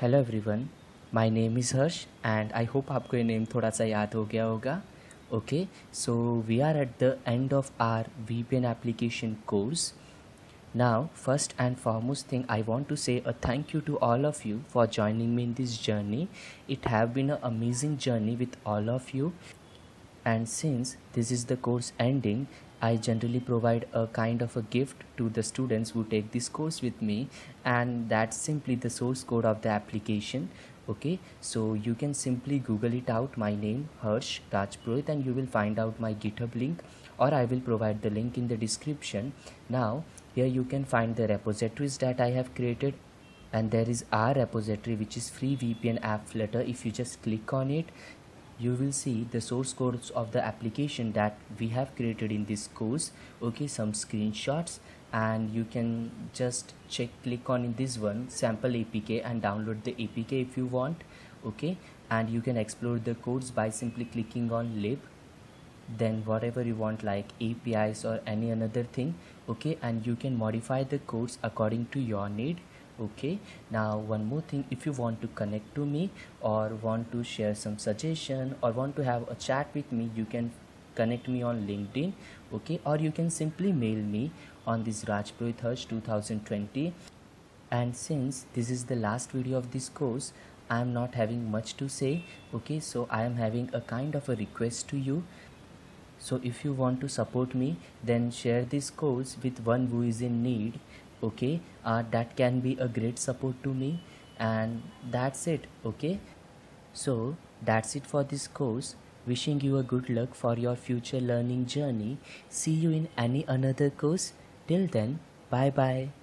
Hello everyone, my name is Harsh and I hope आपको ये name थोड़ा सा याद हो गया होगा. Okay, so we are at the end of our VPN application course. Now first and foremost thing I want to say a thank you to all of you for joining me in this journey. It have been a amazing journey with all of you. And since this is the course ending, I generally provide a kind of a gift to the students who take this course with me, and that's simply the source code of the application. Okay, so you can simply Google it out, my name Harsh Rajpurohit, and you will find out my GitHub link, or I will provide the link in the description. Now here you can find the repositories that I have created, and there is our repository which is free VPN app flutter. If you just click on it, you will see the source codes of the application that we have created in this course. Okay, some screenshots, and you can just click on this one, sample APK, and download the APK if you want. Okay, and you can explore the codes by simply clicking on lib, then whatever you want like APIs or any another thing. Okay, and you can modify the codes according to your need. Okay, now one more thing, if you want to connect to me or want to share some suggestion or want to have a chat with me, you can connect me on LinkedIn. Okay, or you can simply mail me on this rajpurohitharsh2020. And since this is the last video of this course, I am not having much to say. Okay, so I am having a kind of a request to you. So if you want to support me, then share this course with one who is in need. Okay, that can be a great support to me. And that's it. Okay, so that's it for this course. Wishing you a good luck for your future learning journey. See you in any another course. Till then, bye bye.